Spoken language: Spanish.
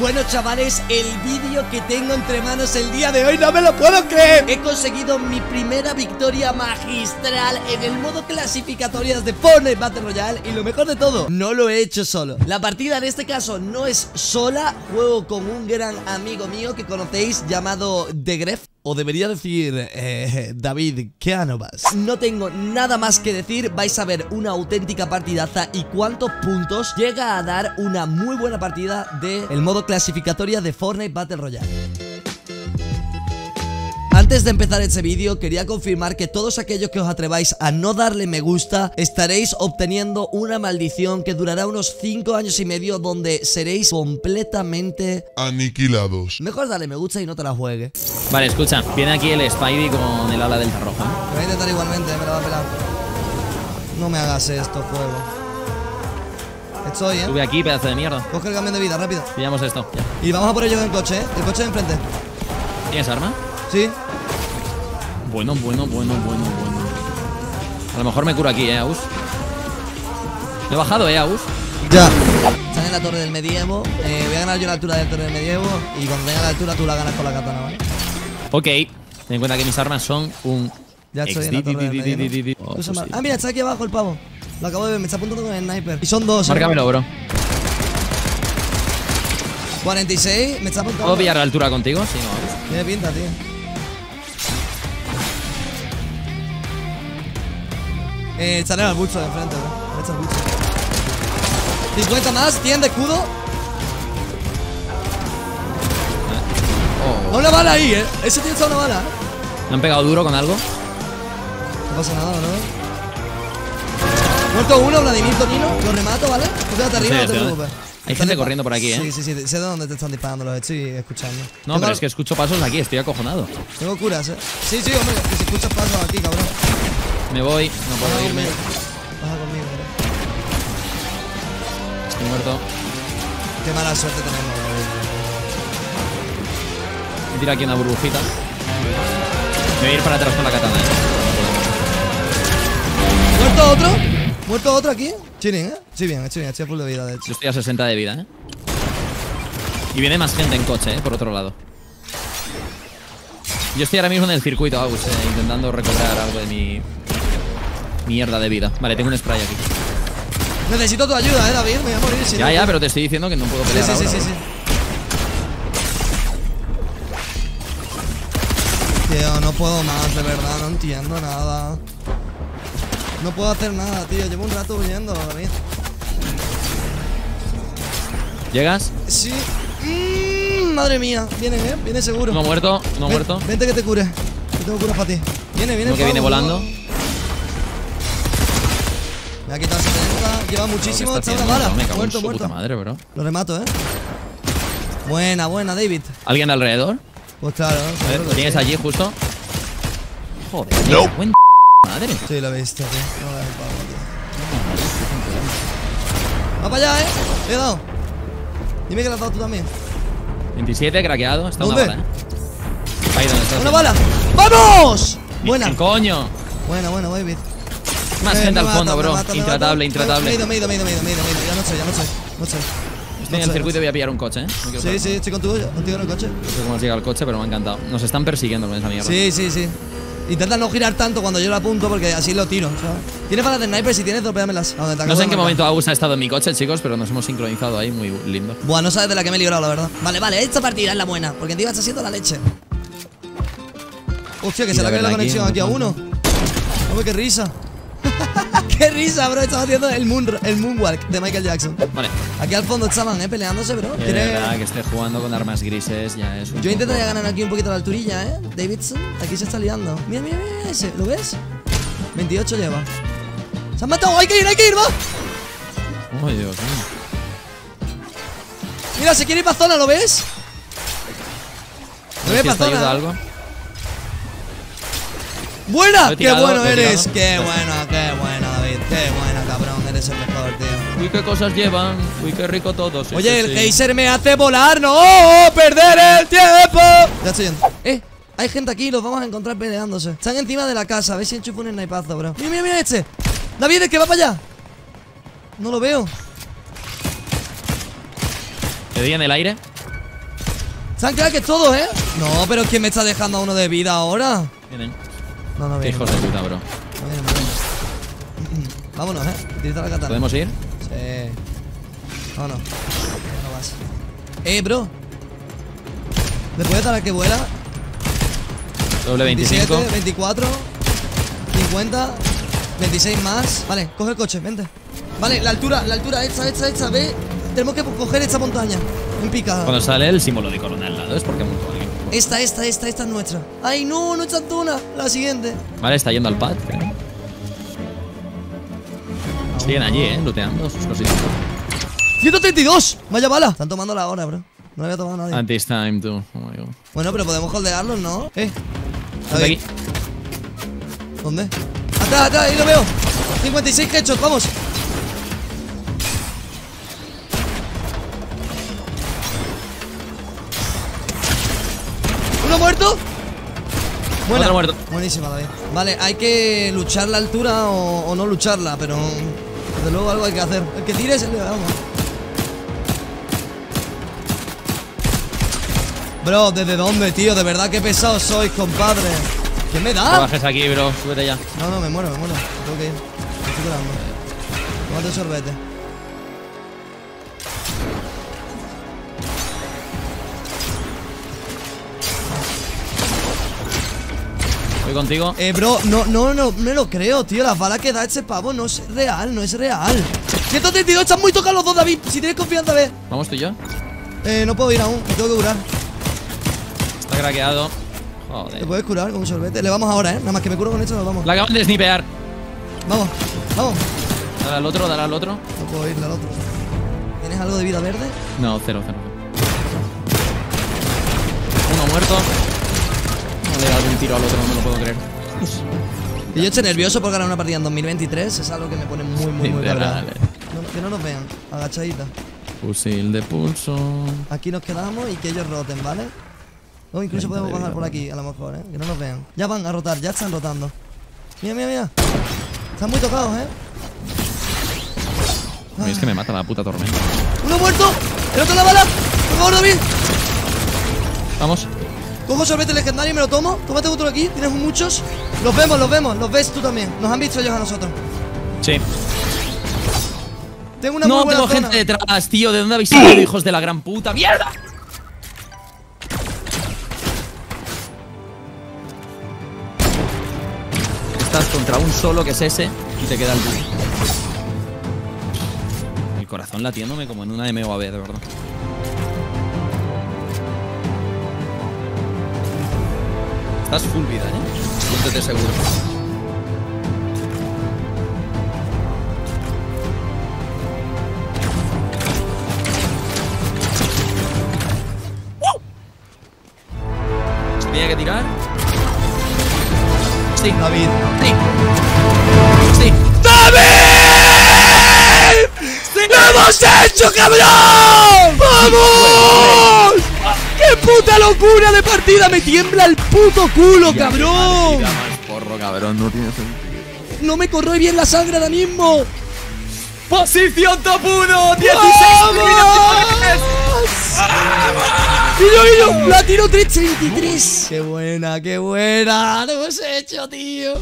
Bueno, chavales, el vídeo que tengo entre manos el día de hoy, ¡no me lo puedo creer! He conseguido mi primera victoria magistral en el modo clasificatorias de Fortnite Battle Royale. Y lo mejor de todo, no lo he hecho solo. La partida en este caso no es sola. Juego con un gran amigo mío que conocéis llamado TheGrefg. O debería decir, David Cánovas. No tengo nada más que decir. Vais a ver una auténtica partidaza. Y cuántos puntos llega a dar una muy buena partida del modo clasificatoria de Fortnite Battle Royale. Antes de empezar este vídeo quería confirmar que todos aquellos que os atreváis a no darle me gusta estaréis obteniendo una maldición que durará unos 5 años y medio, donde seréis completamente aniquilados. Mejor dale me gusta y no te la juegues. Vale, escucha, viene aquí el Spidey con el ala del rojo. Lo voy a intentar igualmente, me la va a pelar. No me hagas esto, juego. Estoy, Sube aquí, pedazo de mierda. Coge el camión de vida, rápido. Pillamos esto, ya. Y vamos a por ello con el coche, ¿eh? El coche de enfrente. ¿Tienes arma? Sí. Bueno. A lo mejor me curo aquí, Aus. Lo he bajado, Aus. Ya. Están en la torre del medievo. Voy a ganar yo la altura de la torre del medievo. Y cuando tenga la altura tú la ganas con la katana, ¿vale? Ok. Ten en cuenta que mis armas son un... Ya estoy en la torre del medievo. Ah, mira, está aquí abajo el pavo. Lo acabo de ver, me está apuntando con el sniper. Y son dos. Márcamelo, bro. 46, me está apuntando. ¿Puedo pillar la altura contigo? Sí, no. Tiene pinta, tío. Echaré al bucho de enfrente, ¿no? Me echa el bucho. 50 más, 100 de escudo. Oh. Una bala ahí, ¿eh? Ese tío está una bala. ¿Me han pegado duro con algo? No pasa nada, ¿no? Muerto uno, Vladimir Tonino. Lo remato, ¿vale? Tú quédate arriba, no te preocupes. Hay gente corriendo por aquí, ¿eh? Sí. Sé de dónde te están disparando, los estoy escuchando. No, pero es que escucho pasos aquí, estoy acojonado. Tengo curas, ¿eh? Sí, hombre, que si escuchas pasos aquí, cabrón. Me voy, no puedo irme. Baja conmigo, bro. Estoy muerto. Qué mala suerte tenemos, bro. Me tira aquí una burbujita. Me voy a ir para atrás con la katana, ¿eh? ¿Muerto otro? ¿Muerto otro aquí? Chilling, ¿eh? Estoy bien, estoy a full de vida, de hecho. Yo estoy a 60 de vida, ¿eh? Y viene más gente en coche, ¿eh? Por otro lado. Yo estoy ahora mismo en el circuito, Agus, intentando recobrar algo de mi... mierda de vida. Vale, tengo un spray aquí. Necesito tu ayuda, David. Me voy a morir. Si ya, no... ya, pero te estoy diciendo que no puedo pelear. Sí. Tío, no puedo más, de verdad. No entiendo nada. No puedo hacer nada, tío. Llevo un rato huyendo, David. ¿Llegas? Sí. Madre mía. Viene, ¿eh? Viene seguro. No muerto, no muerto. Vente que te cure. Yo tengo curas para ti. Viene. Que viene volando. Me ha quitado 70, lleva muchísimo, está una bala. Me cago en su puta madre, bro. Lo remato, ¿eh? Buena, David. ¿Alguien alrededor? Pues claro. A ver, lo tienes allí justo. Joder, no. Buen madre. Sí, lo he visto, tío. No lo he pagado, tío. Va para allá, ¿eh? Le he dado. Dime que lo has dado tú también. 27, craqueado. Está una bala, ¿eh? Ahí donde está. ¡Una bala! ¡Vamos! Buena. ¡Coño! Buena, David. Más gente al fondo, bro. Intratable. Me he ido. Ya no soy. Estoy en el circuito y voy a pillar un coche, ¿eh? Sí, estoy contigo en el coche. No sé cómo has llegado al coche, pero me ha encantado. Nos están persiguiendo con esa mierda. Sí. Intenta no girar tanto cuando yo lo apunto, porque así lo tiro, ¿sabes? ¿Tienes balas de sniper? Si tienes, dropeámelas. No sé en qué momento Agus ha estado en mi coche, chicos, pero nos hemos sincronizado ahí, muy lindo. Buah, no sabes de la que me he librado, la verdad. Vale, esta partida es la buena, porque encima está siendo la leche. Hostia, que se le ha caído la conexión aquí a uno. Hombre, qué risa. ¡Qué risa, bro! Estaba haciendo el moonwalk de Michael Jackson. Vale. Aquí al fondo estaban, peleándose, bro. Es verdad que esté jugando con armas grises, ya es un... Yo intentaría ganar aquí un poquito de alturilla, Davidson, aquí se está liando. Mira ese, ¿lo ves? 28 lleva. ¡Se han matado! ¡Hay que ir, va! ¡Oh, Dios mío! Mira, se quiere ir para zona, ¿lo ves? ¿Lo ves para zona? ¿Algo? ¡Buena! Tirado, ¡qué bueno eres! ¡Qué bueno, David! ¡Qué bueno, cabrón! Eres el mejor, tío. Uy, qué cosas llevan. Uy, qué rico todo. Sí, oye, el geyser me hace volar. ¡No! ¡Perder el tiempo! Ya estoy yendo. Hay gente aquí y los vamos a encontrar peleándose. Están encima de la casa. A ver si enchufo un snipazo, bro. Mira este. David, el que va para allá. No lo veo. ¿Te di en el aire? Se han quedado que todos, ¿eh? No, pero ¿quién me está dejando a uno de vida ahora? Vienen. No, no vienen. Hijos de puta, bro. No vienen, no. Vámonos, ¿eh? Utilizar la katana. ¿Podemos ir? Sí. No, no. No vas. Bro. Después de la que vuela. Doble 25. 27, 24. 50. 26 más. Vale, coge el coche, vente. Vale, la altura, esta, ve. Tenemos que coger esta montaña. En pica. Cuando sale el símbolo de corona al lado, es porque mucho alguien. Esta es nuestra. Ay, no, no es Antuna. La siguiente. Vale, está yendo al pad. Siguen allí, looteando sus cositas. ¡132! Vaya bala. Están tomando la hora, bro. No había tomado nadie. At this time, too. Oh my God. Bueno, pero podemos holdearlos, ¿no? Aquí. ¿Dónde? Atrás, ahí lo veo. 56 hechos, vamos. ¿Uno muerto? Buena. Otro muerto. Buenísima, David. Vale, hay que luchar la altura o no lucharla, pero desde luego algo hay que hacer. El que tire es el de vamos. Bro, ¿desde dónde, tío? De verdad que pesados sois, compadre. ¿Qué me da? No bajes aquí, bro. Súbete ya. No, no, me muero. Tengo que ir. Me estoy curando. Tómate un sorbete. Voy contigo. Bro, no me lo creo, tío. Las balas que da este pavo no es real, no es real. 132, están muy tocados los dos, David. Si tienes confianza, ve. ¿Vamos tú y yo? No puedo ir aún, me tengo que curar. Está craqueado. Joder. Te puedes curar con un sorbete. Le vamos ahora, Nada más que me curo con esto, nos vamos. La acaban de snipear. Vamos. Dale al otro, No puedo ir, al otro. ¿Tienes algo de vida verde? No, cero. Uno muerto. No le he dado un tiro al otro, no me lo puedo creer. Y yo estoy nervioso por ganar una partida en 2023. Es algo que me pone muy cargado. Que no nos vean, agachadita. Fusil de pulso. Aquí nos quedamos y que ellos roten, ¿vale? O incluso podemos bajar por aquí, a lo mejor, que no nos vean. Ya van a rotar, ya están rotando. Mira. Están muy tocados, Es que me mata la puta tormenta. ¡Uno muerto! ¡El otro en la bala! ¡Por favor, David! Vamos. Cojo sorbete legendario y me lo tomo. Tómate otro aquí, tienes muchos. Los vemos, los ves tú también. Nos han visto ellos a nosotros. Sí. Tengo una muy buena zona. Gente detrás, tío. ¿De dónde habéis salido, hijos de la gran puta? ¡Mierda! Estás contra un solo que es ese y te queda el bull. El corazón latiéndome como en una MOAB, de verdad. Estás full vida, siéntete seguro. ¡Wow! ¿Se tenía que tirar? Sí, David. Sí. ¡David! Sí. ¡Lo hemos hecho, cabrón! ¡Vamos! ¡Qué puta locura de partida! ¡Me tiembla el puto culo, cabrón! Qué más porro, cabrón. No tiene sentido. No me corroe bien la sangre ahora mismo. ¡Posición top 1! ¡16 eliminaciones! ¡Vamos! ¡Y yo! ¡La tiro 333! ¡Qué buena! ¡Lo hemos hecho, tío!